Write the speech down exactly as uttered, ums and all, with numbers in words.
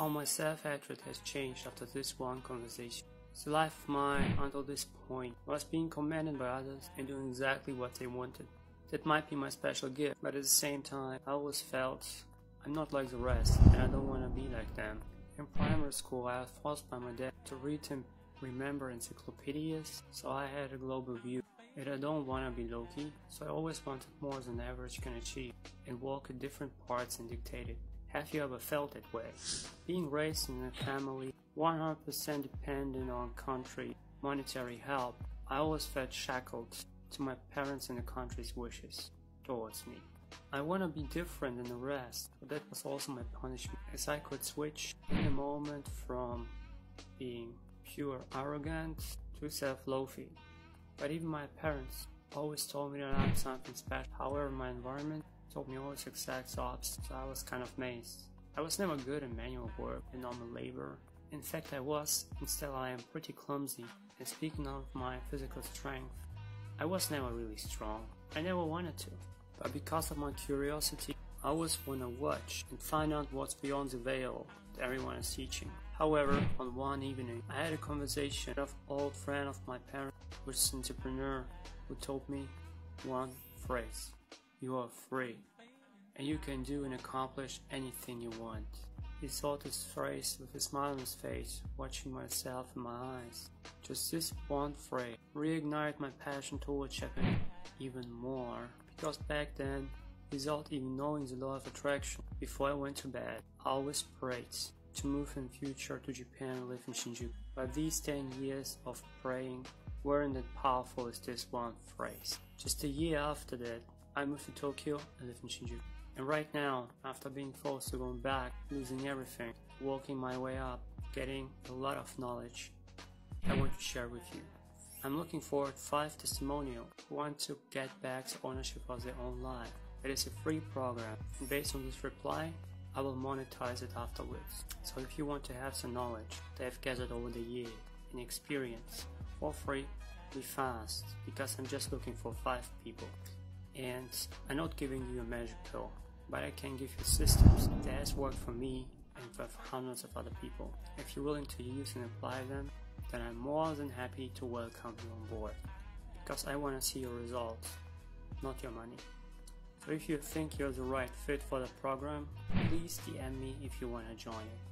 How my self-hatred has changed after this one conversation. The life of mine until this point was being commanded by others and doing exactly what they wanted. That might be my special gift, but at the same time I always felt I'm not like the rest and I don't want to be like them. In primary school I was forced by my dad to read and remember encyclopedias, so I had a global view. And I don't want to be low-key, so I always wanted more than average can achieve and walk at different parts and dictate it. Have you ever felt that way? Being raised in a family one hundred percent dependent on country monetary help, I always felt shackled to my parents and the country's wishes towards me. I want to be different than the rest, but that was also my punishment, as I could switch in a moment from being pure arrogance to self-loathing. But even my parents always told me that I'm something special. However, my environment told me all its exact opposite, so I was kind of amazed. I was never good at manual work and normal labor. In fact, I was, instead I am pretty clumsy, and speaking of my physical strength, I was never really strong. I never wanted to. But because of my curiosity, I always want to watch and find out what's beyond the veil that everyone is teaching. However, on one evening, I had a conversation with an old friend of my parents, which is an entrepreneur, who told me one phrase. You are free, and you can do and accomplish anything you want. He saw this phrase with a smile on his face, watching myself in my eyes. Just this one phrase reignited my passion towards Japan even more, because back then, without even knowing the law of attraction, before I went to bed, I always prayed to move in future to Japan and live in Shinjuku. But these ten years of praying weren't as powerful as this one phrase. Just a year after that, I moved to Tokyo and live in Shinjuku. And right now, after being forced to go back, losing everything, walking my way up, getting a lot of knowledge, I want to share with you. I'm looking forward to five testimonials who want to get back to ownership of their own life. It is a free program, and based on this reply, I will monetize it afterwards. So if you want to have some knowledge that I've gathered over the year and experience, for free, be fast, because I'm just looking for five people. And I'm not giving you a magic pill, but I can give you systems that has worked for me and for hundreds of other people. If you're willing to use and apply them, then I'm more than happy to welcome you on board, because I want to see your results, not your money. So if you think you're the right fit for the program, please D M me if you want to join it.